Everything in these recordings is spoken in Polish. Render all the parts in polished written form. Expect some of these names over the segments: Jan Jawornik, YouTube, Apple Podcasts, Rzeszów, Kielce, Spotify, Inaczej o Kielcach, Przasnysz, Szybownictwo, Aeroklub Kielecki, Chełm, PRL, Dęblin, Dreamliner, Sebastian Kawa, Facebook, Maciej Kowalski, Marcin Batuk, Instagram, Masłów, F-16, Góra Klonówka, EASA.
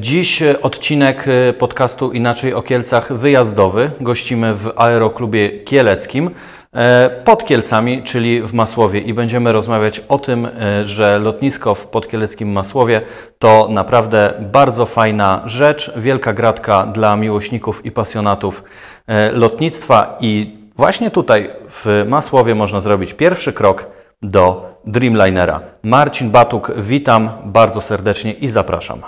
Dziś odcinek podcastu Inaczej o Kielcach wyjazdowy. Gościmy w Aeroklubie Kieleckim pod Kielcami, czyli w Masłowie, i będziemy rozmawiać o tym, że lotnisko w podkieleckim Masłowie to naprawdę bardzo fajna rzecz, wielka gratka dla miłośników i pasjonatów lotnictwa, i właśnie tutaj w Masłowie można zrobić pierwszy krok do Dreamlinera. Marcin Batuk, witam bardzo serdecznie i zapraszam.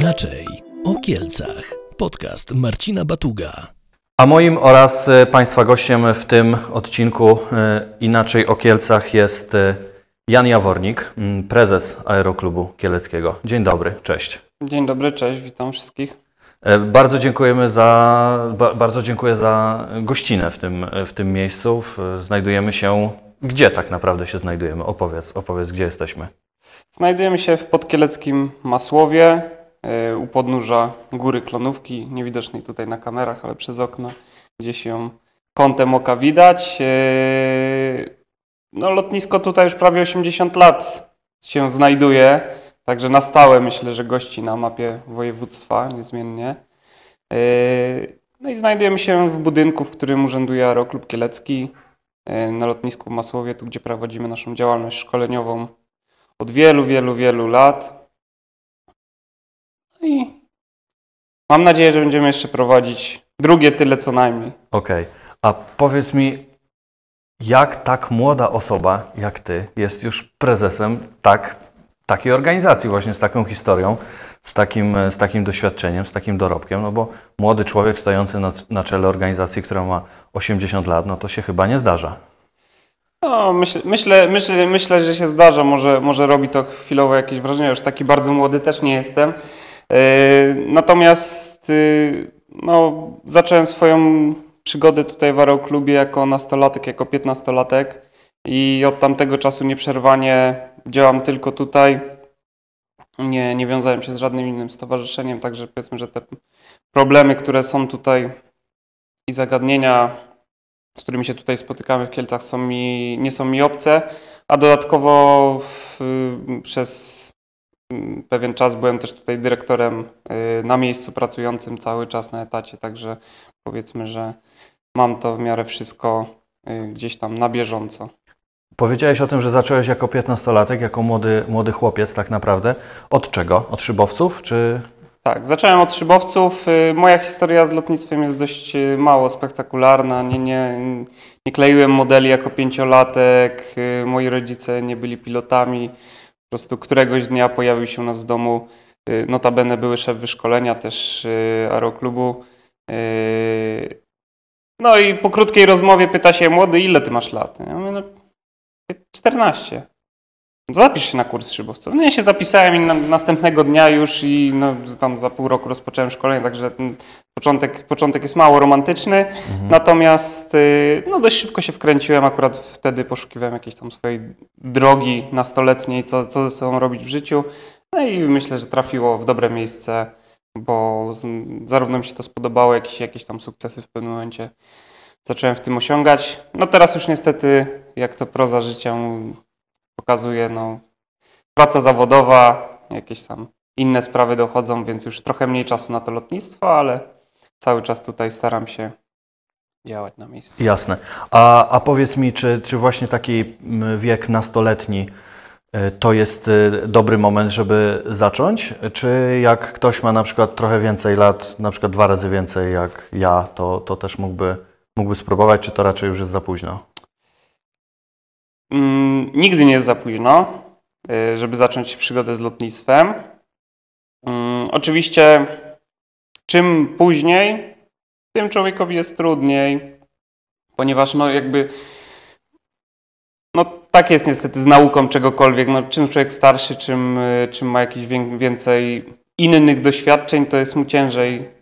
Inaczej o Kielcach. Podcast Marcina Batuga. A moim oraz Państwa gościem w tym odcinku Inaczej o Kielcach jest Jan Jawornik, prezes Aeroklubu Kieleckiego. Dzień dobry, cześć. Dzień dobry, cześć, witam wszystkich. Bardzo dziękujemy bardzo dziękuję za gościnę w tym miejscu. Znajdujemy się, gdzie tak naprawdę się znajdujemy? Opowiedz, gdzie jesteśmy. Znajdujemy się w podkieleckim Masłowie, u podnóża Góry Klonówki, niewidocznej tutaj na kamerach, ale przez okno gdzieś ją kątem oka widać. No, lotnisko tutaj już prawie 80 lat się znajduje, także na stałe myślę, że gości na mapie województwa niezmiennie. No i znajdujemy się w budynku, w którym urzęduje Aeroklub Kielecki, na lotnisku w Masłowie, tu gdzie prowadzimy naszą działalność szkoleniową od wielu lat. I mam nadzieję, że będziemy jeszcze prowadzić drugie tyle co najmniej. Okej. A powiedz mi, jak tak młoda osoba jak Ty jest już prezesem takiej organizacji właśnie, z taką historią, z takim doświadczeniem, z takim dorobkiem? No bo młody człowiek stojący na czele organizacji, która ma 80 lat, no to się chyba nie zdarza. No, myślę, że się zdarza. Może robi to chwilowo jakieś wrażenie. Już taki bardzo młody też nie jestem. Natomiast no, zacząłem swoją przygodę tutaj w Aeroklubie jako nastolatek, jako 15-latek, i od tamtego czasu nieprzerwanie działam tylko tutaj. Nie wiązałem się z żadnym innym stowarzyszeniem, także powiedzmy, że te problemy, które są tutaj, i zagadnienia, z którymi się tutaj spotykamy w Kielcach, nie są mi obce, a dodatkowo przez pewien czas byłem też tutaj dyrektorem na miejscu pracującym cały czas na etacie, także powiedzmy, że mam to w miarę wszystko gdzieś tam na bieżąco. Powiedziałeś o tym, że zacząłeś jako 15-latek, jako młody chłopiec tak naprawdę. Od czego? Od szybowców? Czy... Tak, zacząłem od szybowców. Moja historia z lotnictwem jest dość mało spektakularna. Nie kleiłem modeli jako 5-latek. Moi rodzice nie byli pilotami. Po prostu któregoś dnia pojawił się u nas w domu, notabene były szef wyszkolenia też Aeroklubu. No i po krótkiej rozmowie pyta się: młody, ile ty masz lat? Ja mówię: no, 14. Zapisz się na kurs szybowców. No ja się zapisałem i następnego dnia już, i no, tam za pół roku rozpocząłem szkolenie, także ten początek jest mało romantyczny. Natomiast no, dość szybko się wkręciłem. Akurat wtedy poszukiwałem jakiejś tam swojej drogi nastoletniej, co ze sobą robić w życiu. No i myślę, że trafiło w dobre miejsce, bo zarówno mi się to spodobało, jakieś tam sukcesy w pewnym momencie zacząłem w tym osiągać. No teraz już niestety, jak to proza życia pokazuje, no, praca zawodowa, jakieś tam inne sprawy dochodzą, więc już trochę mniej czasu na to lotnictwo, ale cały czas tutaj staram się działać na miejscu. Jasne. A powiedz mi, czy właśnie taki wiek nastoletni to jest dobry moment, żeby zacząć? Czy jak ktoś ma na przykład trochę więcej lat, na przykład 2 razy więcej jak ja, to też mógłby spróbować, czy to raczej już jest za późno? Nigdy nie jest za późno, żeby zacząć przygodę z lotnictwem. Oczywiście czym później, tym człowiekowi jest trudniej, ponieważ no jakby no tak jest niestety z nauką czegokolwiek. No, czym człowiek starszy, czym ma jakieś więcej innych doświadczeń, to jest mu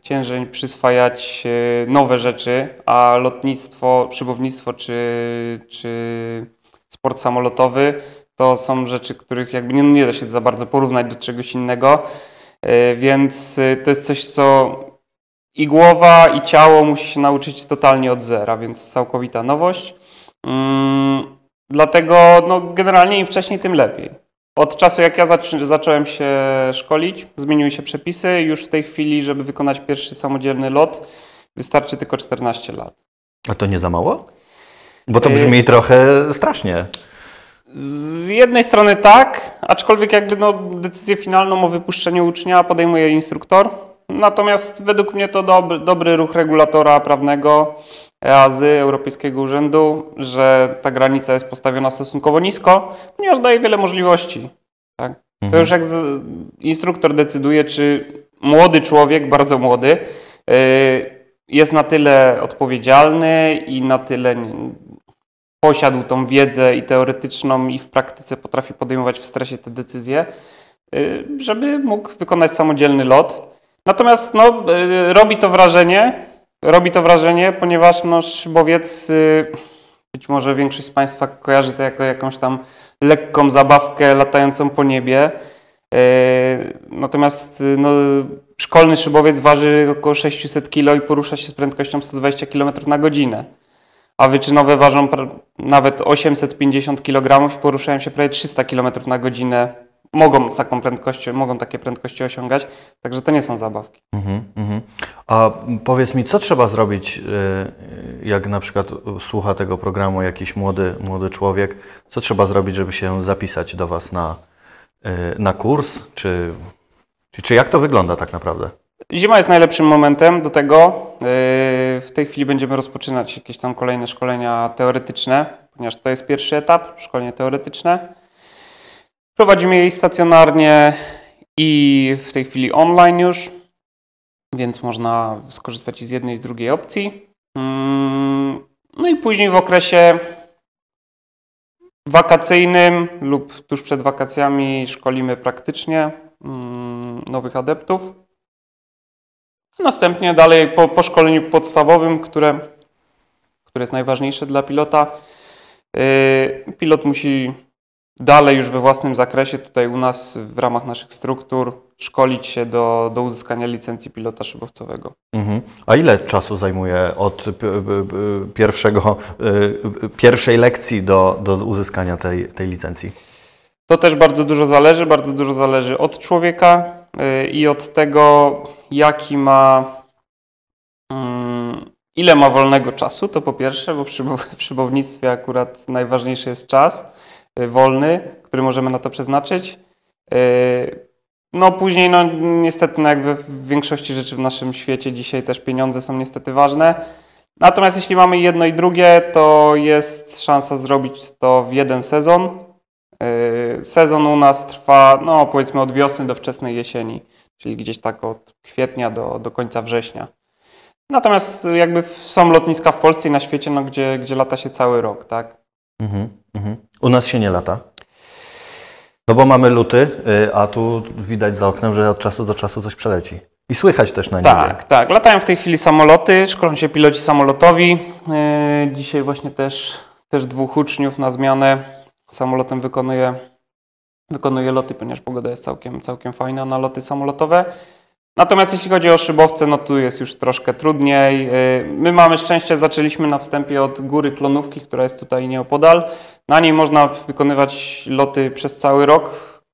ciężej przyswajać nowe rzeczy, a lotnictwo, szybownictwo czy sport samolotowy To są rzeczy, których jakby nie da się za bardzo porównać do czegoś innego, więc to jest coś, co i głowa, i ciało musi się nauczyć totalnie od zera, więc całkowita nowość. Dlatego no, generalnie im wcześniej, tym lepiej. Od czasu jak ja zacząłem się szkolić, zmieniły się przepisy. Już w tej chwili, żeby wykonać pierwszy samodzielny lot, wystarczy tylko 14 lat. A to nie za mało? Bo to brzmi trochę strasznie. Z jednej strony tak, aczkolwiek jakby no, decyzję finalną o wypuszczeniu ucznia podejmuje instruktor. Natomiast według mnie to dobry ruch regulatora prawnego EASY, Europejskiego Urzędu, że ta granica jest postawiona stosunkowo nisko, ponieważ daje wiele możliwości. Tak? Mhm. To już jak instruktor decyduje, czy młody człowiek, bardzo młody, jest na tyle odpowiedzialny i na tyle posiadł tą wiedzę i teoretyczną, i w praktyce potrafi podejmować w stresie te decyzje, żeby mógł wykonać samodzielny lot. Natomiast no, robi to wrażenie, ponieważ no, szybowiec, być może większość z Państwa kojarzy to jako jakąś tam lekką zabawkę latającą po niebie. Natomiast no, szkolny szybowiec waży około 600 kg i porusza się z prędkością 120 km na godzinę. A wyczynowe ważą nawet 850 kg i poruszają się prawie 300 km na godzinę. Mogą z taką prędkością, mogą takie prędkości osiągać, także to nie są zabawki. A powiedz mi, co trzeba zrobić, jak na przykład słucha tego programu jakiś młody człowiek, co trzeba zrobić, żeby się zapisać do Was na kurs, czy jak to wygląda tak naprawdę? Zima jest najlepszym momentem do tego. W tej chwili będziemy rozpoczynać jakieś tam kolejne szkolenia teoretyczne, ponieważ to jest pierwszy etap, szkolenie teoretyczne. Prowadzimy jej stacjonarnie i w tej chwili online już, więc można skorzystać i z jednej, i z drugiej opcji. No i później w okresie wakacyjnym lub tuż przed wakacjami szkolimy praktycznie nowych adeptów. Następnie dalej po szkoleniu podstawowym, które jest najważniejsze dla pilota, pilot musi dalej już we własnym zakresie, tutaj u nas w ramach naszych struktur, szkolić się do uzyskania licencji pilota szybowcowego. A ile czasu zajmuje od pierwszej lekcji do uzyskania tej licencji? To też bardzo dużo zależy od człowieka i od tego, ile ma wolnego czasu, to po pierwsze, bo w szybownictwie akurat najważniejszy jest czas wolny, który możemy na to przeznaczyć. No później, no niestety, no jak w większości rzeczy w naszym świecie dzisiaj też pieniądze są niestety ważne. Natomiast jeśli mamy jedno i drugie, to jest szansa zrobić to w jeden sezon. Sezon u nas trwa, no powiedzmy, od wiosny do wczesnej jesieni, czyli gdzieś tak od kwietnia do końca września. Natomiast jakby są lotniska w Polsce i na świecie, no, gdzie lata się cały rok, tak? U nas się nie lata. No bo mamy luty, a tu widać za oknem, że od czasu do czasu coś przeleci. I słychać też na niebie. Tak. Latają w tej chwili samoloty, szkolą się piloci samolotowi. Dzisiaj właśnie też dwóch uczniów na zmianę samolotem wykonuje loty, ponieważ pogoda jest całkiem fajna na loty samolotowe. Natomiast jeśli chodzi o szybowce, no tu jest już troszkę trudniej. My mamy szczęście, zaczęliśmy na wstępie od Góry Klonówki, która jest tutaj nieopodal. Na niej można wykonywać loty przez cały rok,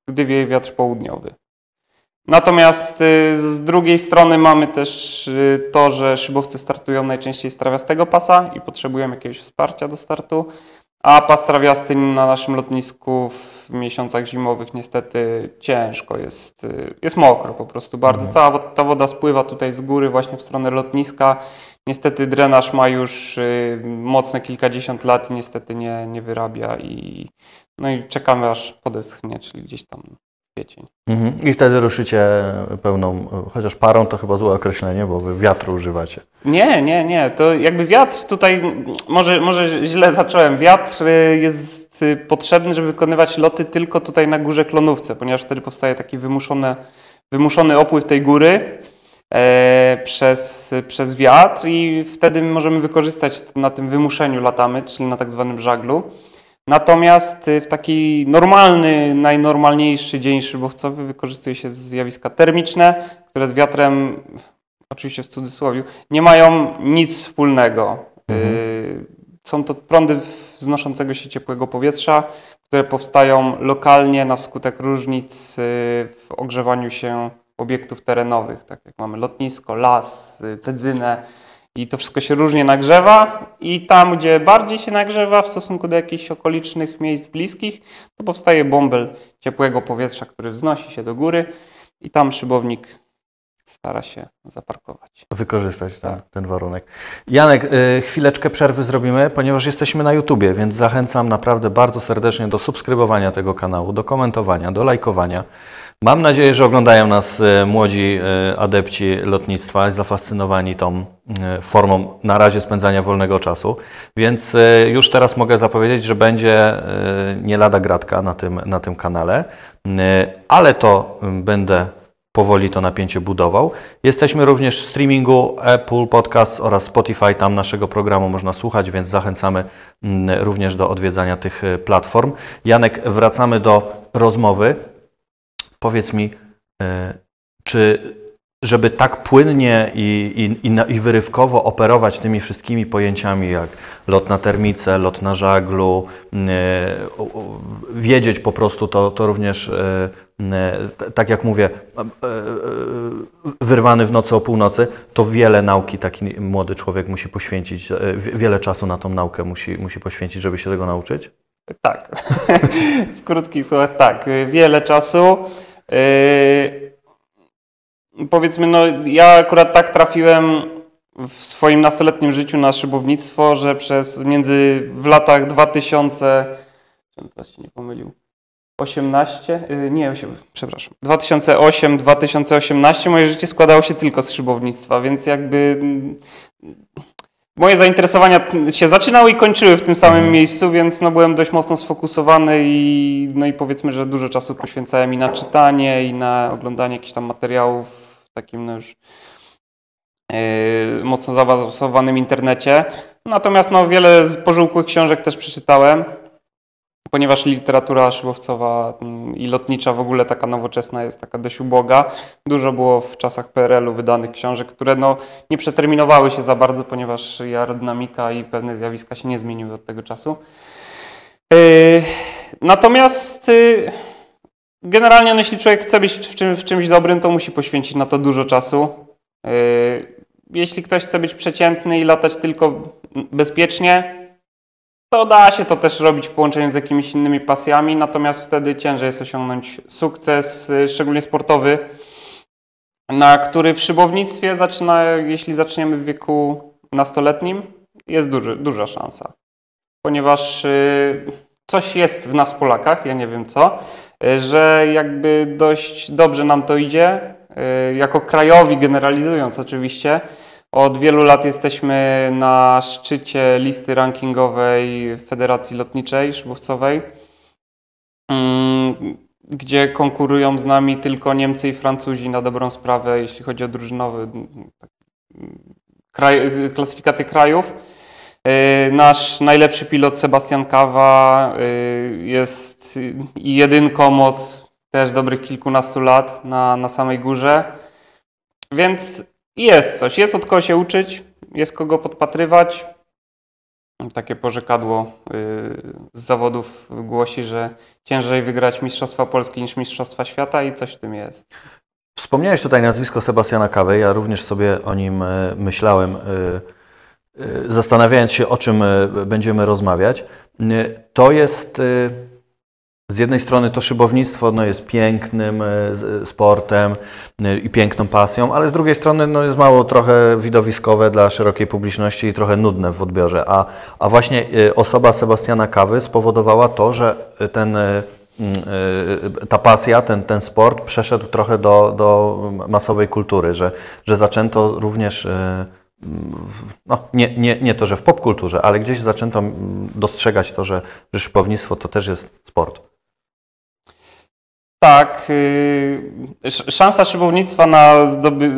gdy wieje wiatr południowy. Natomiast z drugiej strony mamy też to, że szybowce startują najczęściej z trawiastego pasa i potrzebują jakiegoś wsparcia do startu, a pas trawiasty na naszym lotnisku w miesiącach zimowych niestety ciężko jest. Jest mokro po prostu bardzo. Cała ta woda spływa tutaj z góry właśnie w stronę lotniska. Niestety drenaż ma już mocne kilkadziesiąt lat i niestety nie wyrabia. No i czekamy, aż podeschnie, czyli gdzieś tam kwiecień. I wtedy ruszycie pełną, chociaż parą to chyba złe określenie, bo wy wiatru używacie. Nie. To jakby wiatr tutaj, może źle zacząłem, wiatr jest potrzebny, żeby wykonywać loty tylko tutaj na Górze Klonówce, ponieważ wtedy powstaje taki wymuszony opływ tej góry przez wiatr i wtedy możemy wykorzystać, na tym wymuszeniu latamy, czyli na tak zwanym żaglu. Natomiast w taki normalny, najnormalniejszy dzień szybowcowy wykorzystuje się zjawiska termiczne, które z wiatrem, oczywiście w cudzysłowie, nie mają nic wspólnego. Są to prądy wznoszącego się ciepłego powietrza, które powstają lokalnie na wskutek różnic w ogrzewaniu się obiektów terenowych, tak jak mamy lotnisko, las, cedzynę. I to wszystko się różnie nagrzewa i tam, gdzie bardziej się nagrzewa w stosunku do jakichś okolicznych miejsc bliskich, to powstaje bąbel ciepłego powietrza, który wznosi się do góry i tam szybownik stara się zaparkować. Wykorzystać ten warunek. Janek, chwileczkę przerwy zrobimy, ponieważ jesteśmy na YouTubie, więc zachęcam naprawdę bardzo serdecznie do subskrybowania tego kanału, do komentowania, do lajkowania. Mam nadzieję, że oglądają nas młodzi adepci lotnictwa, zafascynowani tą formą na razie spędzania wolnego czasu. Więc już teraz mogę zapowiedzieć, że będzie nie lada gratka na tym kanale, ale to będę powoli to napięcie budował. Jesteśmy również w streamingu Apple Podcasts oraz Spotify. Tam naszego programu można słuchać, więc zachęcamy również do odwiedzania tych platform. Janek, wracamy do rozmowy. Powiedz mi, czy żeby tak płynnie i wyrywkowo operować tymi wszystkimi pojęciami jak lot na termice, lot na żaglu, wiedzieć po prostu to również, tak jak mówię, wyrwany w nocy o północy, to wiele nauki taki młody człowiek musi poświęcić, wiele czasu na tą naukę musi poświęcić, żeby się tego nauczyć? Tak, w krótkich słowach tak, wiele czasu. Powiedzmy, no ja akurat tak trafiłem w swoim nastoletnim życiu na szybownictwo, że w latach 2008-2018 moje życie składało się tylko z szybownictwa, więc jakby moje zainteresowania się zaczynały i kończyły w tym samym miejscu, więc no byłem dość mocno sfokusowany i, no i powiedzmy, że dużo czasu poświęcałem i na czytanie, i na oglądanie jakichś tam materiałów w takim już mocno zaawansowanym internecie. Natomiast no wiele pożółkłych książek też przeczytałem, ponieważ literatura szybowcowa i lotnicza w ogóle taka nowoczesna jest taka dość uboga. Dużo było w czasach PRL-u wydanych książek, które no nie przeterminowały się za bardzo, ponieważ aerodynamika i pewne zjawiska się nie zmieniły od tego czasu. Natomiast generalnie no, jeśli człowiek chce być w czymś dobrym, to musi poświęcić na to dużo czasu. Jeśli ktoś chce być przeciętny i latać tylko bezpiecznie, to da się to też robić w połączeniu z jakimiś innymi pasjami, natomiast wtedy ciężej jest osiągnąć sukces, szczególnie sportowy, na który w szybownictwie jeśli zaczniemy w wieku nastoletnim, jest duża szansa. Ponieważ coś jest w nas Polakach, ja nie wiem co, że jakby dość dobrze nam to idzie, jako krajowi generalizując oczywiście. Od wielu lat jesteśmy na szczycie listy rankingowej Federacji Lotniczej Szybowcowej, gdzie konkurują z nami tylko Niemcy i Francuzi na dobrą sprawę, jeśli chodzi o drużynowy klasyfikację krajów. Nasz najlepszy pilot Sebastian Kawa jest jedynką od też dobrych kilkunastu lat na samej górze, więc jest coś, jest od kogo się uczyć, jest kogo podpatrywać. Takie porzekadło z zawodów głosi, że ciężej wygrać Mistrzostwa Polski niż Mistrzostwa Świata i coś w tym jest. Wspomniałeś tutaj nazwisko Sebastiana Kawy, ja również sobie o nim myślałem, zastanawiając się, o czym będziemy rozmawiać. To jest z jednej strony to szybownictwo jest pięknym sportem i piękną pasją, ale z drugiej strony jest mało trochę widowiskowe dla szerokiej publiczności i trochę nudne w odbiorze. A właśnie osoba Sebastiana Kawy spowodowała to, że ta pasja, ten sport przeszedł trochę do masowej kultury, że zaczęto również nie to, że w popkulturze, ale gdzieś zaczęto dostrzegać to, że szybownictwo to też jest sport. Tak, szansa szybownictwa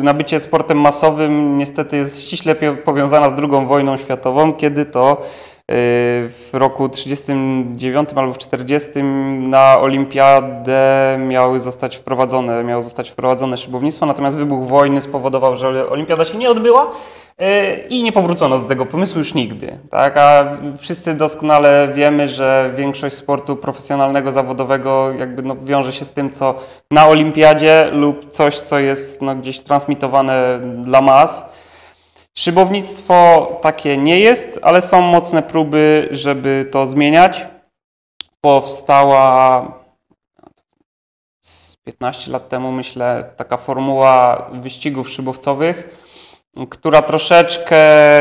na bycie sportem masowym niestety jest ściśle powiązana z II wojną światową, kiedy to W roku 1939 albo w 1940 na olimpiadę miało zostać wprowadzone szybownictwo, natomiast wybuch wojny spowodował, że olimpiada się nie odbyła i nie powrócono do tego pomysłu już nigdy. Tak? A wszyscy doskonale wiemy, że większość sportu profesjonalnego, zawodowego jakby no wiąże się z tym, co na olimpiadzie lub coś, co jest no gdzieś transmitowane dla mas. Szybownictwo takie nie jest, ale są mocne próby, żeby to zmieniać. Powstała 15 lat temu, myślę, taka formuła wyścigów szybowcowych, która troszeczkę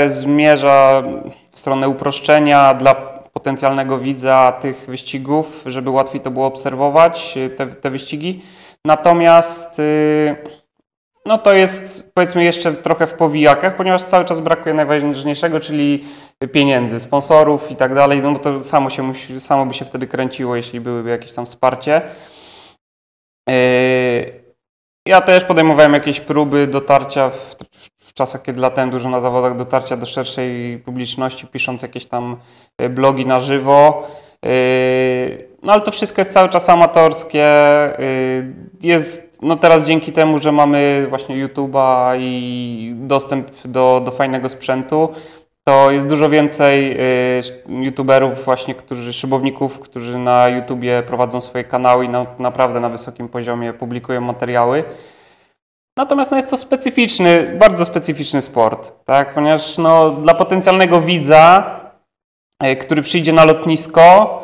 zmierza w stronę uproszczenia dla potencjalnego widza tych wyścigów, żeby łatwiej to było obserwować, te wyścigi. Natomiast no to jest, powiedzmy, jeszcze trochę w powijakach, ponieważ cały czas brakuje najważniejszego, czyli pieniędzy, sponsorów i tak dalej, no bo to samo by się wtedy kręciło, jeśli byłyby jakieś tam wsparcie. Ja też podejmowałem jakieś próby dotarcia w czasach, kiedy latałem dużo na zawodach, dotarcia do szerszej publiczności, pisząc jakieś tam blogi na żywo. No ale to wszystko jest cały czas amatorskie. Jest, no teraz dzięki temu, że mamy właśnie YouTube'a i dostęp do fajnego sprzętu, to jest dużo więcej youtuberów właśnie, szybowników, którzy na YouTubie prowadzą swoje kanały i naprawdę na wysokim poziomie publikują materiały. Natomiast no jest to specyficzny, bardzo specyficzny sport, tak? Ponieważ no, dla potencjalnego widza, który przyjdzie na lotnisko,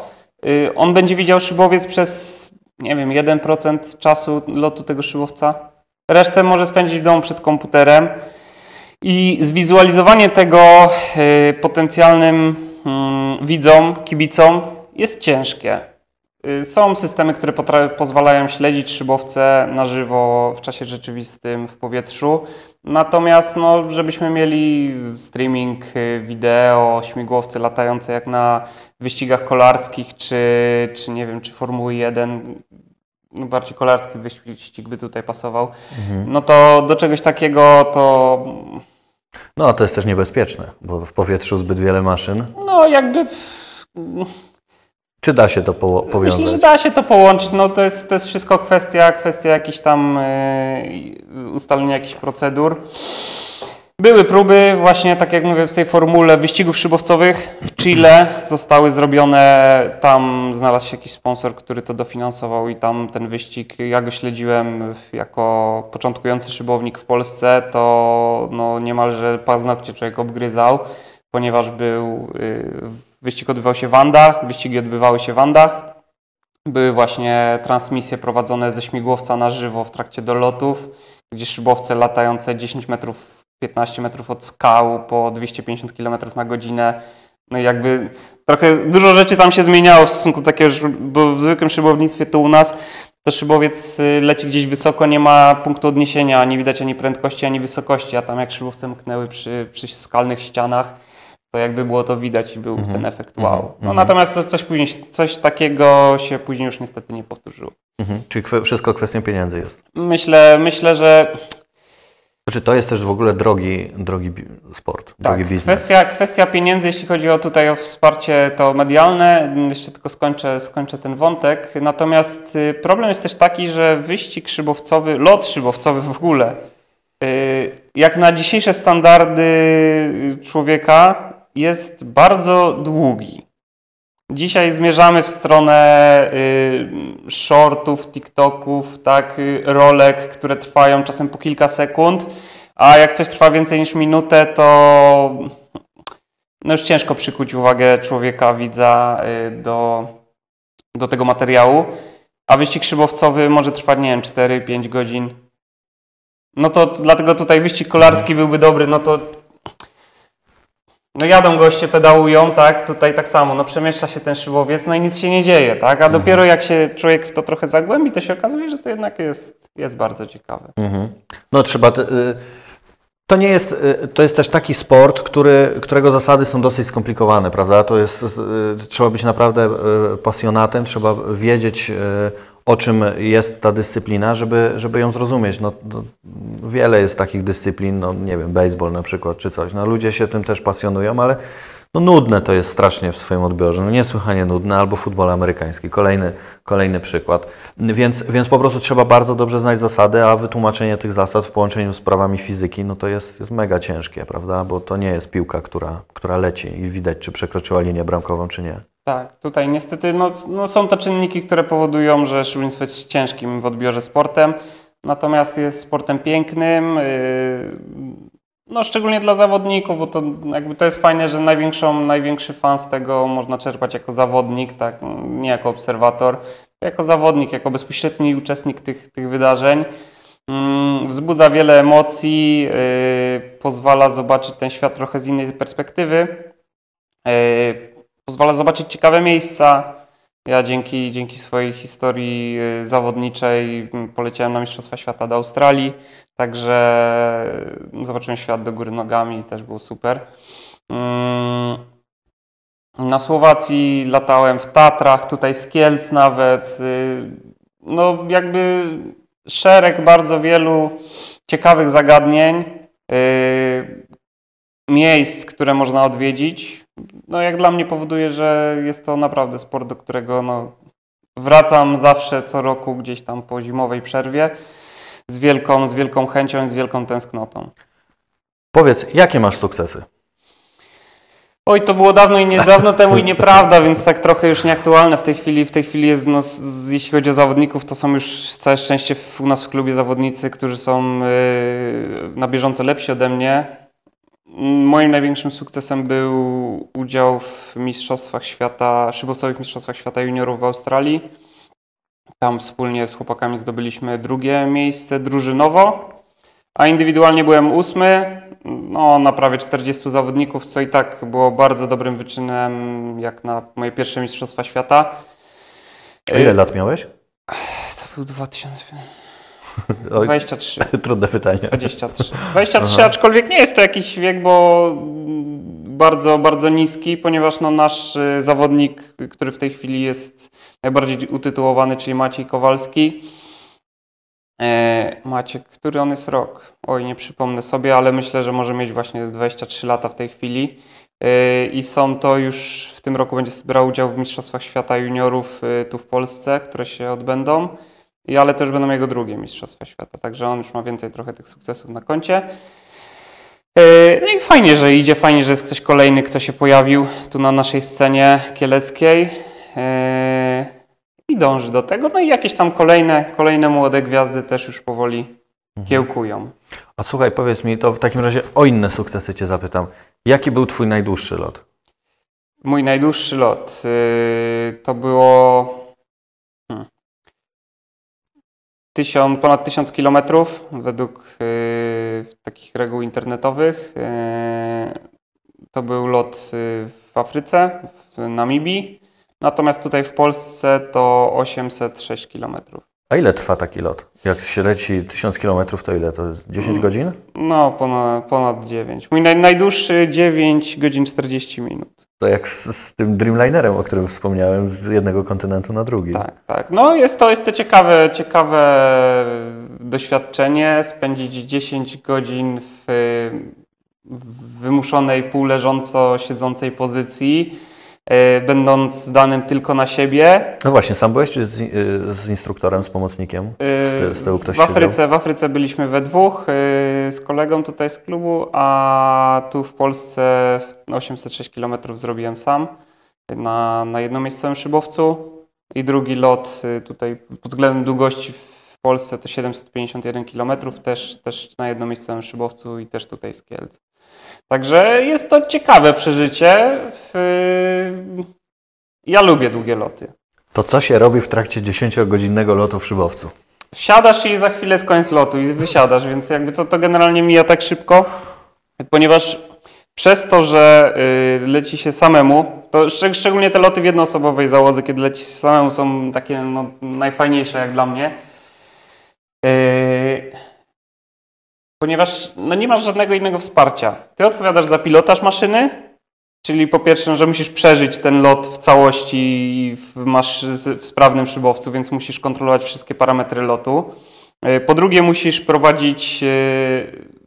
on będzie widział szybowiec przez, nie wiem, 1% czasu lotu tego szybowca. Resztę może spędzić w domu przed komputerem. I zwizualizowanie tego potencjalnym widzom, kibicom jest ciężkie. Są systemy, które pozwalają śledzić szybowce na żywo w czasie rzeczywistym w powietrzu. Natomiast no, żebyśmy mieli streaming, wideo, śmigłowce latające jak na wyścigach kolarskich, czy nie wiem, czy Formuły 1, no bardziej kolarski wyścig by tutaj pasował, no to do czegoś takiego to... No to jest też niebezpieczne, bo w powietrzu zbyt wiele maszyn. No jakby... Czy da się to powiązać? Myślę, że da się to połączyć. No to jest wszystko kwestia jakichś tam ustalenia jakichś procedur. Były próby właśnie, tak jak mówię, w tej formule wyścigów szybowcowych w Chile zostały zrobione. Tam znalazł się jakiś sponsor, który to dofinansował i tam ten wyścig, ja go śledziłem jako początkujący szybownik w Polsce, to no niemalże paznokcie człowiek obgryzał, ponieważ był... Wyścig odbywał się w Andach, wyścigi odbywały się w Andach. Były właśnie transmisje prowadzone ze śmigłowca na żywo w trakcie dolotów, gdzie szybowce latające 10 metrów, 15 metrów od skał po 250 km na godzinę. No i jakby trochę dużo rzeczy tam się zmieniało w stosunku do takiego, bo w zwykłym szybownictwie to u nas to szybowiec leci gdzieś wysoko, nie ma punktu odniesienia, ani widać ani prędkości, ani wysokości, a tam jak szybowce mknęły przy skalnych ścianach, to jakby było to widać i był ten efekt wow. No, natomiast to coś takiego się później już niestety nie powtórzyło. Czyli wszystko kwestią pieniędzy jest? Myślę, że... Znaczy to jest też w ogóle drogi sport, tak, drogi biznes. Kwestia pieniędzy, jeśli chodzi o wsparcie to medialne. Jeszcze tylko skończę ten wątek. Natomiast problem jest też taki, że wyścig szybowcowy, lot szybowcowy w ogóle, jak na dzisiejsze standardy człowieka, jest bardzo długi. Dzisiaj zmierzamy w stronę shortów, TikToków, tak, rolek, które trwają czasem po kilka sekund, a jak coś trwa więcej niż minutę, to no już ciężko przykuć uwagę człowieka, widza do tego materiału, a wyścig szybowcowy może trwać, nie wiem, 4-5 godzin. No to dlatego tutaj wyścig kolarski byłby dobry, no to... No jadą goście, pedałują, tak, tutaj tak samo, no przemieszcza się ten szybowiec, no i nic się nie dzieje, tak, a dopiero jak się człowiek w to trochę zagłębi, to się okazuje, że to jednak jest bardzo ciekawe. No trzeba... To jest też taki sport, którego zasady są dosyć skomplikowane, prawda? To jest, trzeba być naprawdę pasjonatem, trzeba wiedzieć, o czym jest ta dyscyplina, żeby ją zrozumieć. No, wiele jest takich dyscyplin, no nie wiem, baseball na przykład czy coś. No, ludzie się tym też pasjonują, ale No nudne to jest strasznie w swoim odbiorze, no niesłychanie nudne, albo futbol amerykański, kolejny przykład. Więc po prostu trzeba bardzo dobrze znać zasady, a wytłumaczenie tych zasad w połączeniu z prawami fizyki, no to jest mega ciężkie, prawda? Bo to nie jest piłka, która leci i widać, czy przekroczyła linię bramkową, czy nie. Tak, tutaj niestety no są to czynniki, które powodują, że szybownictwo jest ciężkim w odbiorze sportem, natomiast jest sportem pięknym, no szczególnie dla zawodników, bo to jakby to jest fajne, że największy fan z tego można czerpać jako zawodnik, tak, nie jako obserwator, jako zawodnik, jako bezpośredni uczestnik tych wydarzeń. Wzbudza wiele emocji, pozwala zobaczyć ten świat trochę z innej perspektywy, pozwala zobaczyć ciekawe miejsca. Ja dzięki swojej historii zawodniczej poleciałem na Mistrzostwa Świata do Australii, także zobaczyłem świat do góry nogami i też było super. Na Słowacji latałem, w Tatrach, tutaj z Kielc nawet. No jakby szereg bardzo wielu ciekawych zagadnień, miejsc, które można odwiedzić. No jak dla mnie powoduje, że jest to naprawdę sport, do którego wracam zawsze co roku gdzieś tam po zimowej przerwie z wielką chęcią i z wielką tęsknotą. Powiedz, jakie masz sukcesy? Oj, to było dawno i niedawno temu i nieprawda, więc tak trochę już nieaktualne w tej chwili. W tej chwili jest, jeśli chodzi o zawodników, to są już całe szczęście u nas w klubie zawodnicy, którzy są na bieżąco lepsi ode mnie. Moim największym sukcesem był udział w Mistrzostwach Świata, szybowcowych Mistrzostwach Świata Juniorów w Australii. Tam wspólnie z chłopakami zdobyliśmy drugie miejsce drużynowo, a indywidualnie byłem 8. No, na prawie 40 zawodników, co i tak było bardzo dobrym wyczynem, jak na moje pierwsze Mistrzostwa Świata. A ile lat miałeś? To był 23. Trudne pytanie. 23, aha. Aczkolwiek nie jest to jakiś wiek, bo bardzo, bardzo niski, ponieważ nasz zawodnik, który w tej chwili jest najbardziej utytułowany, czyli Maciej Kowalski. Maciek, który on jest rok? Oj, nie przypomnę sobie, ale myślę, że może mieć właśnie 23 lata w tej chwili. I są to już w tym roku będzie brał udział w Mistrzostwach Świata Juniorów tu w Polsce, które się odbędą. Ale też będą jego drugie Mistrzostwa Świata, także on już ma więcej trochę tych sukcesów na koncie. No i fajnie, że idzie, fajnie, że jest ktoś kolejny, kto się pojawił tu na naszej scenie kieleckiej i dąży do tego. No i jakieś tam kolejne młode gwiazdy też już powoli kiełkują. A słuchaj, powiedz mi, to w takim razie o inne sukcesy Cię zapytam. Jaki był Twój najdłuższy lot? Mój najdłuższy lot to było... ponad 1000 km według takich reguł internetowych. To był lot w Afryce, w Namibii. Natomiast tutaj w Polsce to 806 km. A ile trwa taki lot? Jak się leci 1000 km, to ile? To 10 godzin? No, ponad 9. Mój najdłuższy 9 godzin 40 minut. To jak z tym Dreamlinerem, o którym wspomniałem, z jednego kontynentu na drugi. Tak, tak. No jest to ciekawe doświadczenie, spędzić 10 godzin w wymuszonej, półleżąco siedzącej pozycji, będąc danym tylko na siebie. No właśnie, sam byłeś czy z instruktorem, z pomocnikiem? Z tyłu ktoś w Afryce byliśmy we dwóch, z kolegą tutaj z klubu, a tu w Polsce 806 km zrobiłem sam na jednomiejscowym szybowcu i drugi lot tutaj pod względem długości w Polsce to 751 km, też na jednomiejscowym szybowcu i też tutaj z Kielc. Także jest to ciekawe przeżycie. Ja lubię długie loty. To co się robi w trakcie 10-godzinnego lotu w szybowcu? Wsiadasz i za chwilę jest koniec lotu i wysiadasz, więc jakby to generalnie mija tak szybko, ponieważ przez to, że leci się samemu, to szczególnie te loty w jednoosobowej załodze, kiedy leci się samemu, są takie najfajniejsze jak dla mnie. Ponieważ nie masz żadnego innego wsparcia. Ty odpowiadasz za pilotaż maszyny, czyli po pierwsze, że musisz przeżyć ten lot w całości, masz w sprawnym szybowcu, więc musisz kontrolować wszystkie parametry lotu. Po drugie, musisz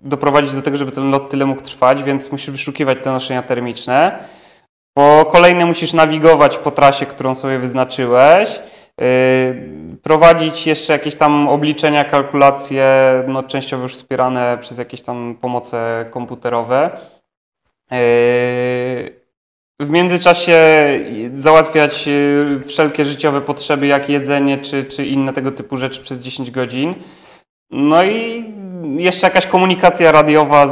doprowadzić do tego, żeby ten lot tyle mógł trwać, więc musisz wyszukiwać te noszenia termiczne. Po kolejne musisz nawigować po trasie, którą sobie wyznaczyłeś, prowadzić jeszcze jakieś tam obliczenia, kalkulacje, no częściowo już wspierane przez jakieś tam pomoce komputerowe. W międzyczasie załatwiać wszelkie życiowe potrzeby, jak jedzenie czy inne tego typu rzeczy przez 10 godzin. No i jeszcze jakaś komunikacja radiowa,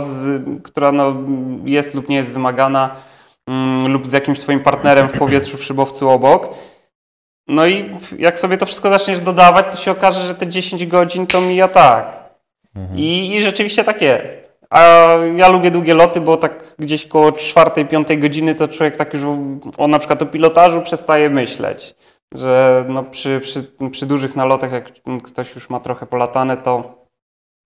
która no jest lub nie jest wymagana, lub z jakimś twoim partnerem w powietrzu w szybowcu obok. No i jak sobie to wszystko zaczniesz dodawać, to się okaże, że te 10 godzin to mija tak. Mhm. I rzeczywiście tak jest. A ja lubię długie loty, bo tak gdzieś koło 4-5 godziny to człowiek tak już o na przykład o pilotażu przestaje myśleć. Że no przy dużych nalotach, jak ktoś już ma trochę polatane, to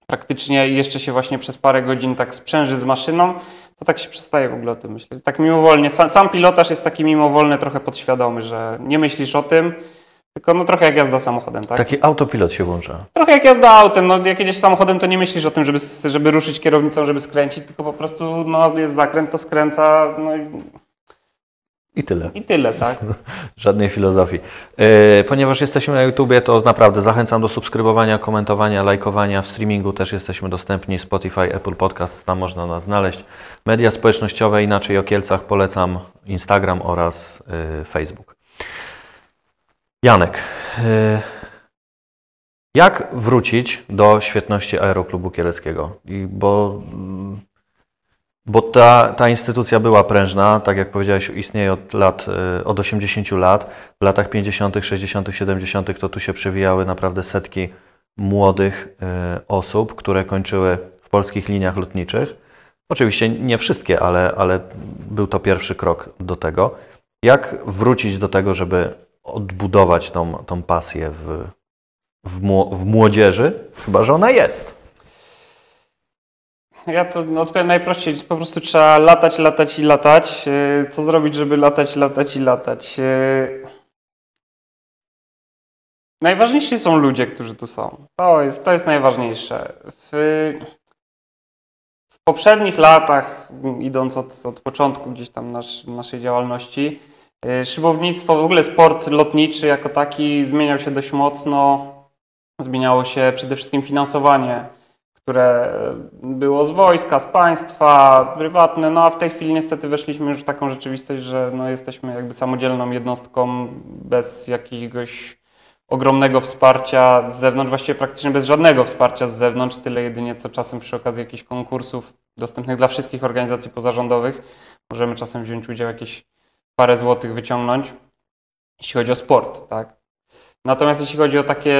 praktycznie jeszcze się właśnie przez parę godzin tak sprzęży z maszyną, to tak się przestaje w ogóle o tym myśleć. Tak mimowolnie, sam pilotaż jest taki mimowolny, trochę podświadomy, że nie myślisz o tym, tylko no trochę jak jazda samochodem, tak? Taki autopilot się włącza. Trochę jak jazda autem, no jak jedziesz samochodem, to nie myślisz o tym, żeby ruszyć kierownicą, żeby skręcić, tylko po prostu no jest zakręt, to skręca, no i tyle. I tyle, tak. Żadnej filozofii. Ponieważ jesteśmy na YouTubie, to naprawdę zachęcam do subskrybowania, komentowania, lajkowania. W streamingu też jesteśmy dostępni. Spotify, Apple Podcast, tam można nas znaleźć. Media społecznościowe, Inaczej o Kielcach, polecam Instagram oraz Facebook. Janek, jak wrócić do świetności Aeroklubu Kieleckiego? Bo ta instytucja była prężna, tak jak powiedziałeś, istnieje od 80 lat. W latach 50., 60., 70. to tu się przewijały naprawdę setki młodych osób, które kończyły w polskich liniach lotniczych. Oczywiście nie wszystkie, ale był to pierwszy krok do tego. Jak wrócić do tego, żeby odbudować tą pasję w młodzieży, chyba że ona jest? Ja to odpowiem najprościej, po prostu trzeba latać, latać i latać. Co zrobić, żeby latać, latać i latać? Najważniejsi są ludzie, którzy tu są. To jest najważniejsze. W poprzednich latach, idąc od początku gdzieś tam naszej działalności, szybownictwo, w ogóle sport lotniczy jako taki zmieniał się dość mocno. Zmieniało się przede wszystkim finansowanie, które było z wojska, z państwa, prywatne, no a w tej chwili niestety weszliśmy już w taką rzeczywistość, że no jesteśmy jakby samodzielną jednostką bez jakiegoś ogromnego wsparcia z zewnątrz, właściwie praktycznie bez żadnego wsparcia z zewnątrz, tyle jedynie co czasem przy okazji jakichś konkursów dostępnych dla wszystkich organizacji pozarządowych możemy czasem wziąć udział, jakieś parę złotych wyciągnąć, jeśli chodzi o sport, tak. Natomiast jeśli chodzi o takie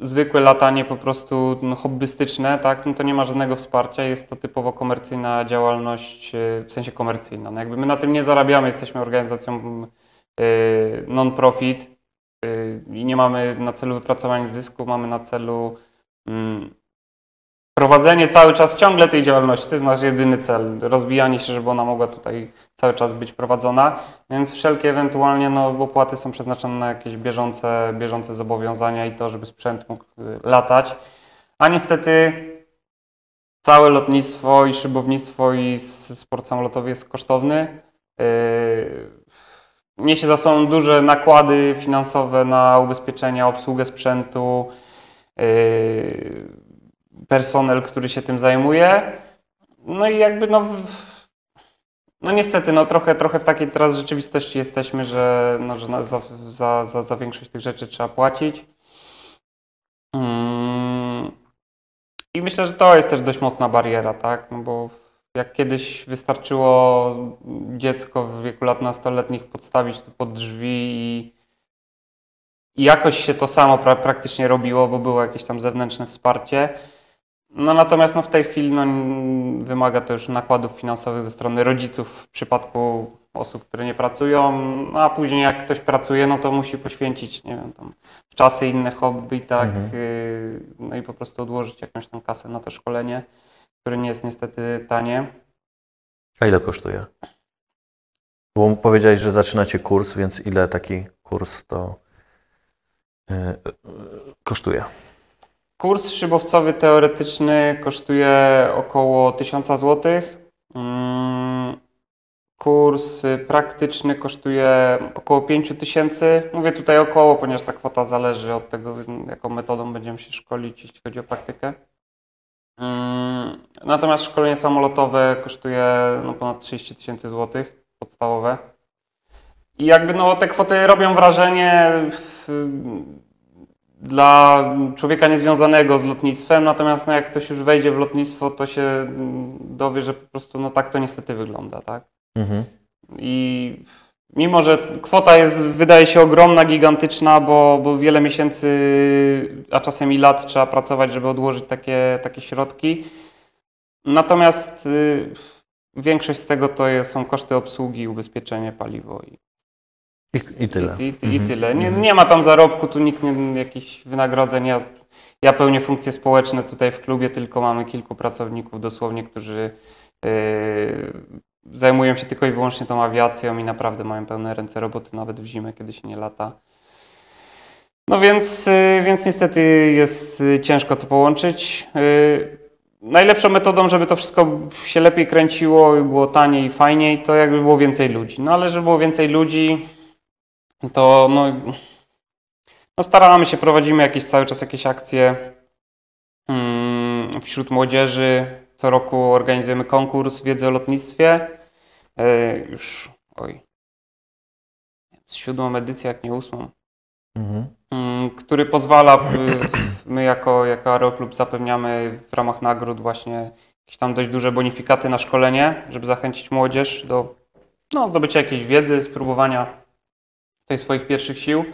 zwykłe latanie po prostu no, hobbystyczne, tak, no to nie ma żadnego wsparcia, jest to typowo komercyjna działalność, w sensie komercyjna. No, jakby my na tym nie zarabiamy, jesteśmy organizacją non-profit i nie mamy na celu wypracowanie zysku, mamy na celu prowadzenie cały czas ciągle tej działalności. To jest nasz jedyny cel, rozwijanie się, żeby ona mogła tutaj cały czas być prowadzona, więc wszelkie ewentualnie no, opłaty są przeznaczone na jakieś bieżące zobowiązania i to, żeby sprzęt mógł latać, a niestety całe lotnictwo i szybownictwo i sport samolotowy jest kosztowny. Niesie za sobą duże nakłady finansowe na ubezpieczenia, obsługę sprzętu, personel, który się tym zajmuje. No i jakby no niestety no trochę w takiej teraz rzeczywistości jesteśmy, że, no, że za większość tych rzeczy trzeba płacić. I myślę, że to jest też dość mocna bariera, tak? No bo jak kiedyś wystarczyło dziecko w wieku lat nastoletnich podstawić to pod drzwi i jakoś się to samo praktycznie robiło, bo było jakieś tam zewnętrzne wsparcie. No natomiast no, w tej chwili no, wymaga to już nakładów finansowych ze strony rodziców w przypadku osób, które nie pracują, no, a później jak ktoś pracuje, no to musi poświęcić, nie wiem, tam czasy, inne hobby, tak, no i po prostu odłożyć jakąś tam kasę na to szkolenie, które nie jest niestety tanie. A ile kosztuje? Bo powiedziałeś, że zaczynacie kurs, więc ile taki kurs to kosztuje? Kurs szybowcowy teoretyczny kosztuje około 1000 zł. Kurs praktyczny kosztuje około 5000. Mówię tutaj około, ponieważ ta kwota zależy od tego, jaką metodą będziemy się szkolić, jeśli chodzi o praktykę. Natomiast szkolenie samolotowe kosztuje ponad 30 000 złotych, podstawowe. I jakby te kwoty robią wrażenie dla człowieka niezwiązanego z lotnictwem, natomiast jak ktoś już wejdzie w lotnictwo, to się dowie, że po prostu tak to niestety wygląda, tak? Mhm. I mimo, że kwota jest, wydaje się, ogromna, gigantyczna, bo wiele miesięcy, a czasem i lat trzeba pracować, żeby odłożyć takie środki. Natomiast większość z tego są koszty obsługi, ubezpieczenie, paliwo i tyle. I tyle. Nie ma tam zarobku, tu nikt nie jakichś wynagrodzeń. Ja pełnię funkcje społeczne tutaj w klubie, tylko mamy kilku pracowników dosłownie, którzy zajmują się tylko i wyłącznie tą awiacją i naprawdę mają pełne ręce roboty, nawet w zimę, kiedy się nie lata. No więc niestety jest ciężko to połączyć. Najlepszą metodą, żeby to wszystko się lepiej kręciło i było taniej i fajniej, to jakby było więcej ludzi. No ale żeby było więcej ludzi, to staramy się, prowadzimy cały czas jakieś akcje wśród młodzieży. Co roku organizujemy konkurs wiedzy o lotnictwie. Już, z 7. edycją, jak nie 8. Który pozwala, my jako Aeroklub zapewniamy w ramach nagród właśnie jakieś tam dość duże bonifikaty na szkolenie, żeby zachęcić młodzież do zdobycia jakiejś wiedzy, spróbowania tej swoich pierwszych sił.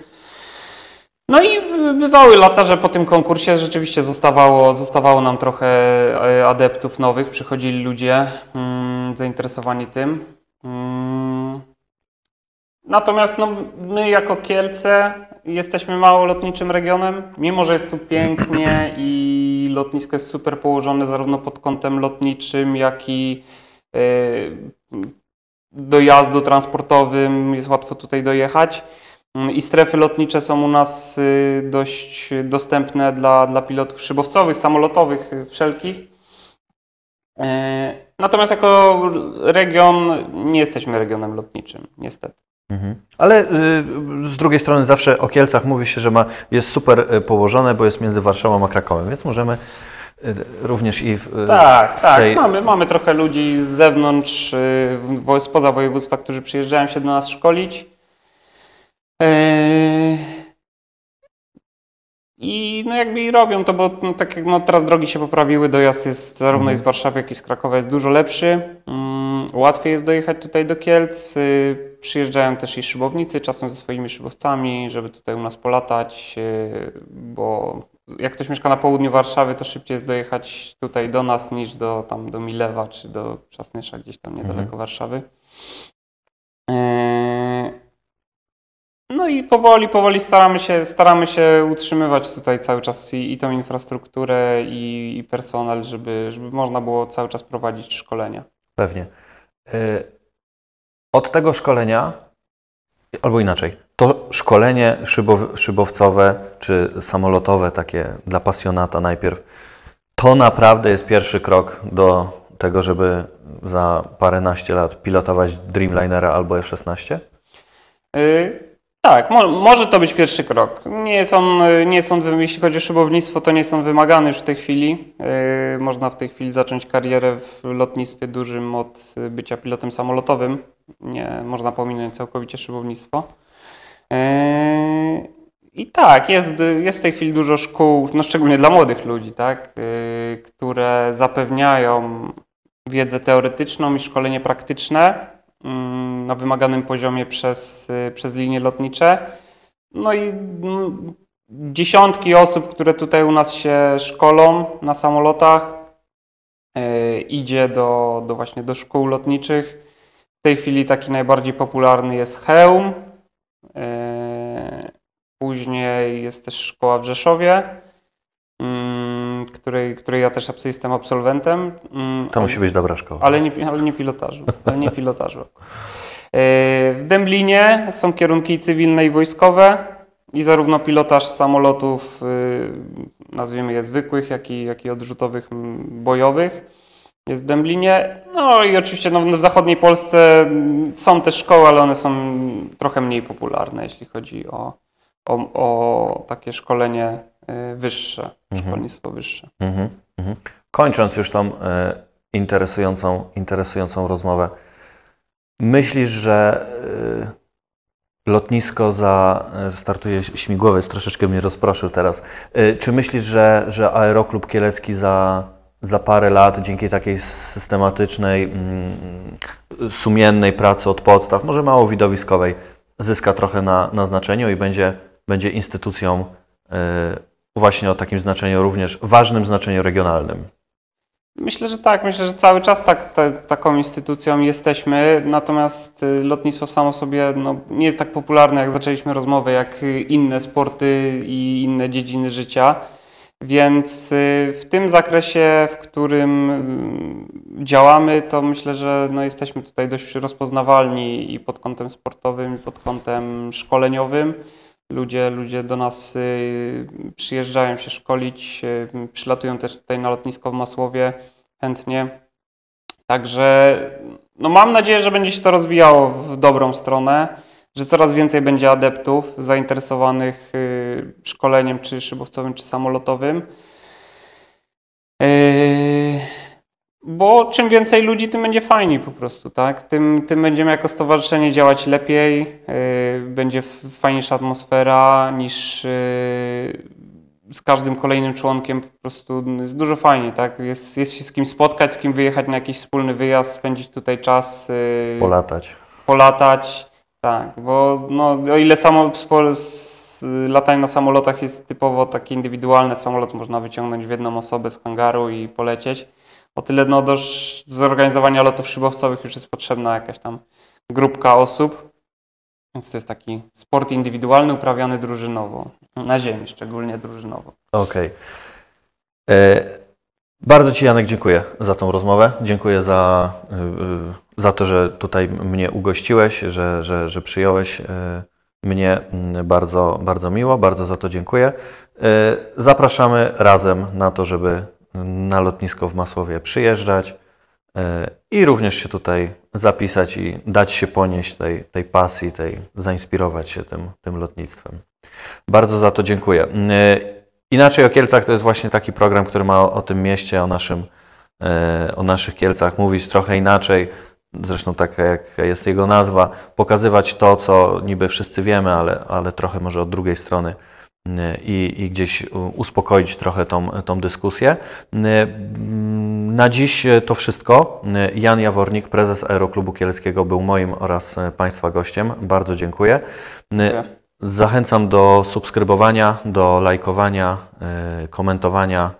No i bywały lata, że po tym konkursie rzeczywiście zostawało nam trochę adeptów nowych, przychodzili ludzie zainteresowani tym. Natomiast my jako Kielce jesteśmy mało lotniczym regionem, mimo że jest tu pięknie i lotnisko jest super położone zarówno pod kątem lotniczym, jak i dojazdu transportowym, jest łatwo tutaj dojechać. I strefy lotnicze są u nas dość dostępne dla pilotów szybowcowych, samolotowych, wszelkich. Natomiast jako region nie jesteśmy regionem lotniczym, niestety. Ale z drugiej strony zawsze o Kielcach mówi się, że jest super położone, bo jest między Warszawą a Krakowem, więc możemy również i w mamy trochę ludzi z zewnątrz, spoza województwa, którzy przyjeżdżają się do nas szkolić. I jakby robią to, bo tak jak teraz drogi się poprawiły, dojazd jest zarówno i z Warszawy, jak i z Krakowa jest dużo lepszy. Łatwiej jest dojechać tutaj do Kielc. Przyjeżdżają też i szybownicy czasem ze swoimi szybowcami, żeby tutaj u nas polatać, bo jak ktoś mieszka na południu Warszawy, to szybciej jest dojechać tutaj do nas niż do Milewa czy do Przasnysza, gdzieś tam niedaleko Warszawy. No i powoli staramy się utrzymywać tutaj cały czas i tą infrastrukturę, i personel, żeby można było cały czas prowadzić szkolenia. Pewnie. Od tego szkolenia, albo inaczej, to szkolenie szybowcowe czy samolotowe, takie dla pasjonata najpierw, to naprawdę jest pierwszy krok do tego, żeby za paręnaście lat pilotować Dreamlinera albo F-16? Tak, może to być pierwszy krok. Jeśli chodzi o szybownictwo, to nie jest on wymagany już w tej chwili. Można w tej chwili zacząć karierę w lotnictwie dużym od bycia pilotem samolotowym. Nie, można pominąć całkowicie szybownictwo. I tak, jest w tej chwili dużo szkół, szczególnie dla młodych ludzi, tak, które zapewniają wiedzę teoretyczną i szkolenie praktyczne na wymaganym poziomie przez linie lotnicze. No i dziesiątki osób, które tutaj u nas się szkolą na samolotach, idzie właśnie do szkół lotniczych. W tej chwili taki najbardziej popularny jest Chełm. Później jest też szkoła w Rzeszowie, której ja też jestem absolwentem. To musi być dobra szkoła. Ale nie pilotażu. W Dęblinie są kierunki cywilne i wojskowe i zarówno pilotaż samolotów, nazwijmy je zwykłych, jak i odrzutowych, bojowych. jest w Dęblinie. No i oczywiście w zachodniej Polsce są też szkoły, ale one są trochę mniej popularne, jeśli chodzi o takie szkolenie wyższe, szkolnictwo wyższe. Kończąc już tą interesującą rozmowę, myślisz, że lotnisko startuje śmigłowiec, troszeczkę mnie rozproszył teraz. Czy myślisz, że Aeroklub Kielecki za parę lat, dzięki takiej systematycznej, sumiennej pracy od podstaw, może mało widowiskowej, zyska trochę na znaczeniu i będzie instytucją właśnie o takim znaczeniu, również ważnym znaczeniu regionalnym? Myślę, że tak. Myślę, że cały czas taką instytucją jesteśmy, natomiast lotnictwo samo sobie nie jest tak popularne, jak zaczęliśmy rozmowę, jak inne sporty i inne dziedziny życia. Więc w tym zakresie, w którym działamy, to myślę, że jesteśmy tutaj dość rozpoznawalni i pod kątem sportowym, i pod kątem szkoleniowym. Ludzie do nas przyjeżdżają się szkolić, przylatują też tutaj na lotnisko w Masłowie chętnie. Także mam nadzieję, że będzie się to rozwijało w dobrą stronę, że coraz więcej będzie adeptów zainteresowanych szkoleniem czy szybowcowym, czy samolotowym. Bo czym więcej ludzi, tym będzie fajniej po prostu, tak? Tym będziemy jako stowarzyszenie działać lepiej, będzie fajniejsza atmosfera niż z każdym kolejnym członkiem, po prostu jest dużo fajniej, tak? Jest się z kim spotkać, z kim wyjechać na jakiś wspólny wyjazd, spędzić tutaj czas. Polatać, tak, bo o ile latanie na samolotach jest typowo takie indywidualne, samolot można wyciągnąć w jedną osobę z hangaru i polecieć. O tyle do zorganizowania lotów szybowcowych już jest potrzebna jakaś tam grupka osób, więc to jest taki sport indywidualny uprawiany drużynowo, na ziemi szczególnie drużynowo. Okej. Bardzo Ci, Janek, dziękuję za tą rozmowę, dziękuję za to, że tutaj mnie ugościłeś, że przyjąłeś mnie. Bardzo, bardzo miło, bardzo za to dziękuję. Zapraszamy razem na to, żeby na lotnisko w Masłowie przyjeżdżać i również się tutaj zapisać i dać się ponieść tej pasji, zainspirować się tym lotnictwem. Bardzo za to dziękuję. Inaczej o Kielcach to jest właśnie taki program, który ma o tym mieście, o naszych Kielcach mówić trochę inaczej, zresztą tak jak jest jego nazwa, pokazywać to, co niby wszyscy wiemy, ale trochę może od drugiej strony. I gdzieś uspokoić trochę tą dyskusję. Na dziś to wszystko. Jan Jawornik, prezes Aeroklubu Kieleckiego, był moim oraz Państwa gościem. Bardzo dziękuję. Zachęcam do subskrybowania, do lajkowania, komentowania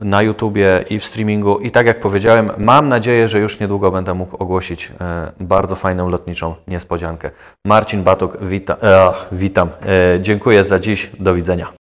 na YouTubie i w streamingu. I tak jak powiedziałem, mam nadzieję, że już niedługo będę mógł ogłosić bardzo fajną lotniczą niespodziankę. Marcin Batuk, witam. Dziękuję za dziś. Do widzenia.